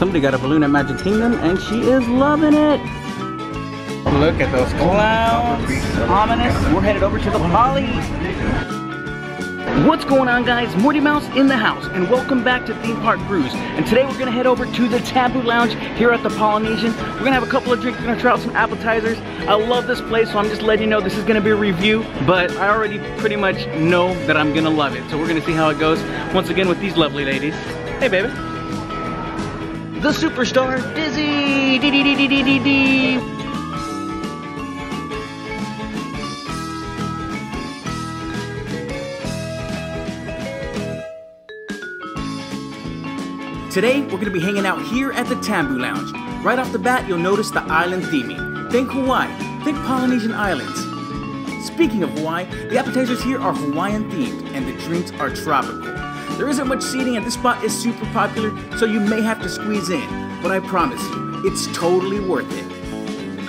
Somebody got a balloon at Magic Kingdom and she is loving it. Look at those clouds. Ominous. We're headed over to the Poly. What's going on, guys? Morty Mouse in the house, and welcome back to Theme Park Brews. And today we're gonna head over to the Tambu Lounge here at the Polynesian. We're gonna have a couple of drinks, we're gonna try out some appetizers. I love this place, so I'm just letting you know this is gonna be a review, but I already pretty much know that I'm gonna love it. So we're gonna see how it goes once again with these lovely ladies. Hey, baby. The superstar, Dizzy. Dee-dee-dee-dee-dee-dee. Today, we're gonna be hanging out here at the Tambu Lounge. Right off the bat, you'll notice the island theming. Think Hawaii, think Polynesian islands. Speaking of Hawaii, the appetizers here are Hawaiian themed and the drinks are tropical. There isn't much seating and this spot is super popular, so you may have to squeeze in, but I promise you, it's totally worth it.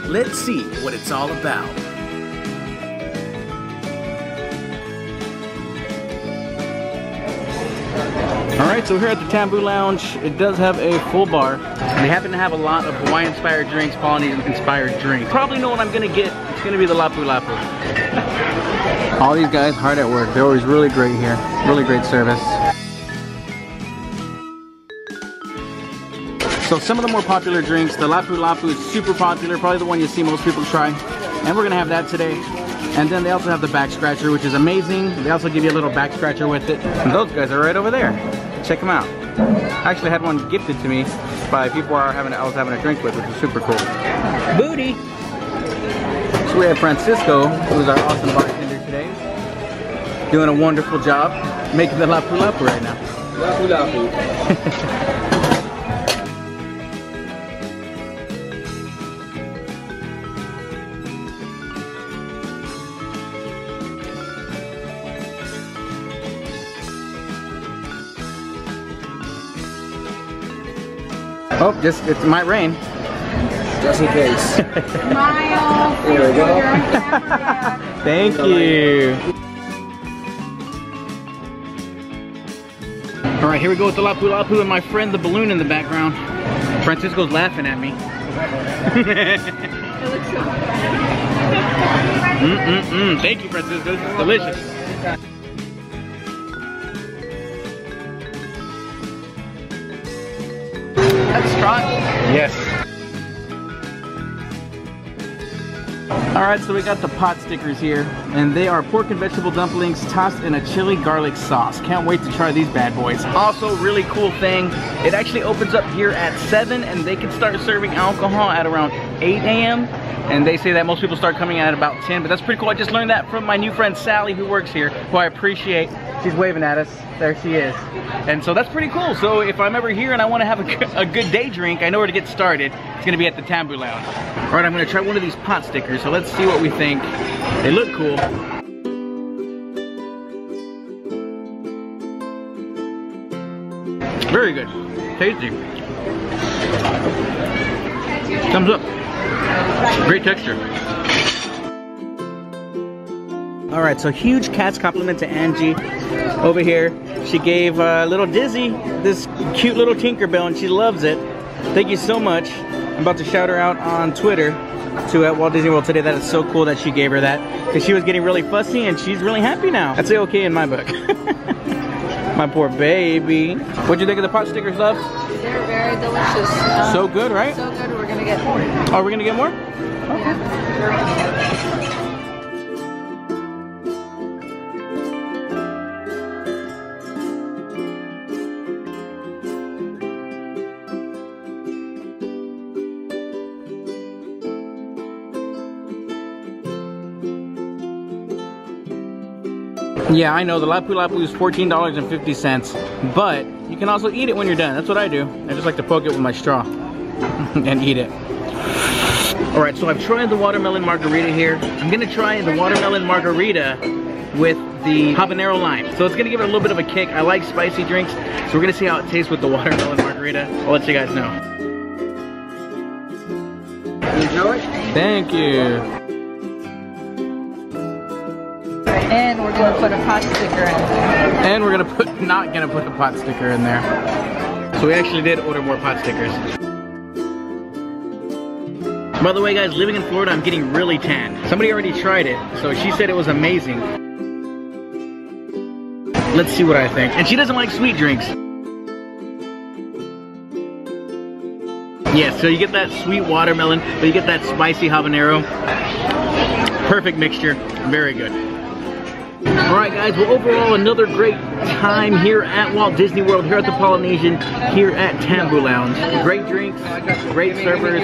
Let's see what it's all about. Alright, so here at the Tambu Lounge, it does have a full bar. They happen to have a lot of Hawaiian-inspired drinks, Polynesian-inspired drinks. Probably know what I'm gonna get. It's gonna be the Lapu Lapu. All these guys hard at work. They're always really great here. Really great service. So some of the more popular drinks, the Lapu Lapu is super popular, probably the one you see most people try. And we're gonna have that today. And then they also have the back scratcher, which is amazing. They also give you a little back scratcher with it. And those guys are right over there. Check them out. I actually had one gifted to me by people I was having a drink with, which was super cool. Booty! So we have Francisco, who's our awesome bartender today, doing a wonderful job making the Lapu Lapu right now. Lapu Lapu. Oh, it might rain. Just in case. Smile. Here we go. Thank you. All right, here we go with the Lapu Lapu and my friend, the balloon in the background. Francisco's laughing at me. It looks so good. Thank you, Francisco. It's delicious. Yes. All right, so we got the pot stickers here, and they are pork and vegetable dumplings tossed in a chili garlic sauce. Can't wait to try these bad boys. Also, really cool thing, it actually opens up here at 7, and they can start serving alcohol at around 8 AM, and they say that most people start coming at about 10, but that's pretty cool. I just learned that from my new friend Sally, who works here, who I appreciate. She's waving at us. There she is. And so that's pretty cool. So if I'm ever here and I want to have a good day drink, I know where to get started. It's going to be at the Tambu Lounge. All right, I'm going to try one of these pot stickers. So let's see what we think. They look cool. Very good. Tasty. Thumbs up. Great texture. All right, so huge cat's compliment to Angie over here. She gave little Dizzy this cute little Tinkerbell and she loves it. Thank you so much. I'm about to shout her out on Twitter to at Walt Disney World today. That is so cool that she gave her that because she was getting really fussy and she's really happy now. I'd say okay in my book. My poor baby. What'd you think of the pot stickers, love? They're very delicious. So good, right? So good, we're gonna get more. Are we gonna get more? Okay. Yeah. Yeah, I know, the Lapu Lapu is $14.50, but you can also eat it when you're done. That's what I do. I just like to poke it with my straw and eat it. All right, so I've tried the watermelon margarita here. I'm gonna try the watermelon margarita with the habanero lime. So it's gonna give it a little bit of a kick. I like spicy drinks, so we're gonna see how it tastes with the watermelon margarita. I'll let you guys know. Enjoy. Thank you. And we're gonna put a pot sticker in there. And we're not gonna put a pot sticker in there. So we actually did order more pot stickers. By the way guys, living in Florida, I'm getting really tan. Somebody already tried it, so she said it was amazing. Let's see what I think. And she doesn't like sweet drinks. Yeah, so you get that sweet watermelon, but you get that spicy habanero. Perfect mixture, very good. Alright guys, well overall another great time here at Walt Disney World, here at the Polynesian, here at Tambu Lounge. Great drinks, great servers,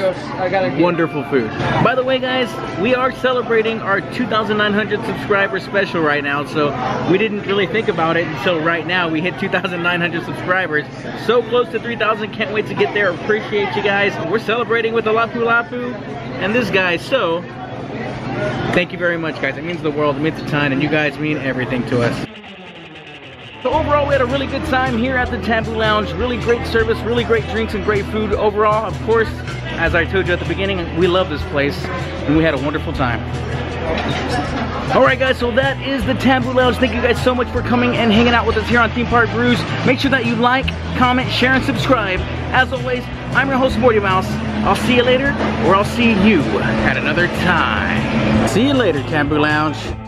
wonderful food. By the way guys, we are celebrating our 2,900 subscriber special right now, so we didn't really think about it until right now. We hit 2,900 subscribers, so close to 3,000, can't wait to get there. Appreciate you guys. We're celebrating with the Lapu Lapu and this guy, so thank you very much guys, it means the world, it means a ton, and you guys mean everything to us. So overall we had a really good time here at the Tambu Lounge, really great service, really great drinks and great food overall. Of course, as I told you at the beginning, we love this place and we had a wonderful time. Alright guys, so that is the Tambu Lounge. Thank you guys so much for coming and hanging out with us here on Theme Park Brews. Make sure that you like, comment, share, and subscribe. As always, I'm your host Morty Mouse. I'll see you later, or I'll see you at another time. See you later, Tambu Lounge.